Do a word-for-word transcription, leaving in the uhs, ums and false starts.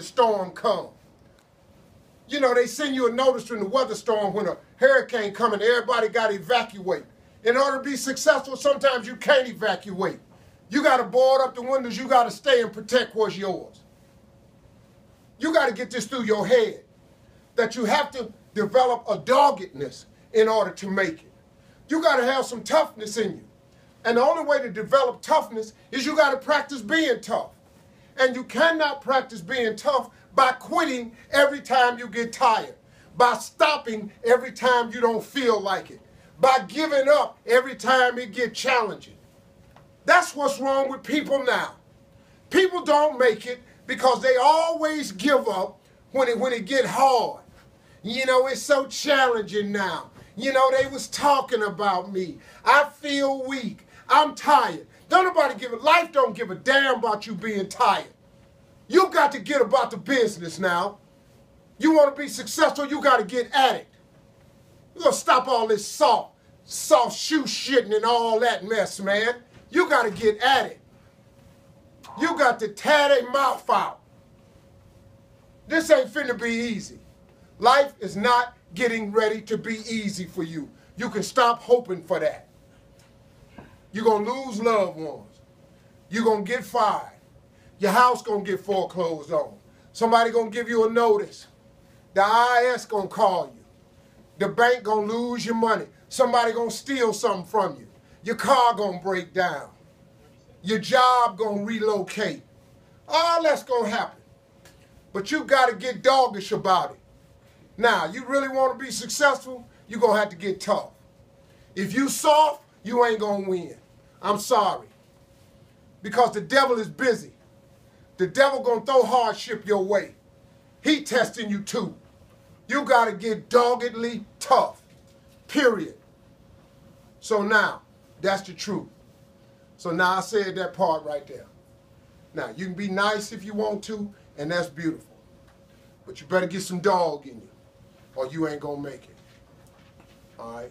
the storm comes. You know, they send you a notice during the weather storm when a hurricane comes and everybody got to evacuate. In order to be successful, sometimes you can't evacuate. You got to board up the windows. You got to stay and protect what's yours. You got to get this through your head, that you have to develop a doggedness in order to make it. You got to have some toughness in you. And the only way to develop toughness is you got to practice being tough. And you cannot practice being tough by quitting every time you get tired, by stopping every time you don't feel like it, by giving up every time it gets challenging. That's what's wrong with people now. People don't make it because they always give up when it, when it gets hard. You know, it's so challenging now. You know, they was talking about me. I feel weak. I'm tired. Don't nobody give a, life don't give a damn about you being tired. You got to get about the business now. You want to be successful, you got to get at it. You're going to stop all this soft, soft shoe shitting and all that mess, man. You got to get at it. You got to tear their mouth out. This ain't finna be easy. Life is not getting ready to be easy for you. You can stop hoping for that. You're going to lose loved ones. You're going to get fired. Your house going to get foreclosed on. Somebody going to give you a notice. The I R S going to call you. The bank going to lose your money. Somebody going to steal something from you. Your car going to break down. Your job going to relocate. All that's going to happen. But you got to get doggish about it. Now, you really want to be successful, you're going to have to get tough. If you soft, you ain't going to win. I'm sorry. Because the devil is busy. The devil gonna throw hardship your way. He testing you too. You gotta get doggedly tough, period. So now, that's the truth. So now I said that part right there. Now, you can be nice if you want to, and that's beautiful. But you better get some dog in you, or you ain't gonna make it, all right?